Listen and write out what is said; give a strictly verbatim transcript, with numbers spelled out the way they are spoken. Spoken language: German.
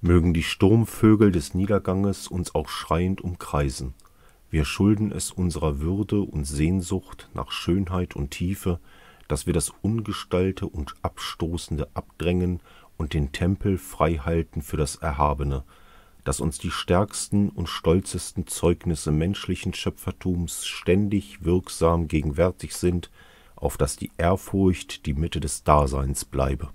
Mögen die Sturmvögel des Niederganges uns auch schreiend umkreisen. Wir schulden es unserer Würde und Sehnsucht nach Schönheit und Tiefe, dass wir das Ungestaltete und Abstoßende abdrängen und den Tempel frei halten für das Erhabene, dass uns die stärksten und stolzesten Zeugnisse menschlichen Schöpfertums ständig wirksam gegenwärtig sind, auf dass die Ehrfurcht die Mitte des Daseins bleibe.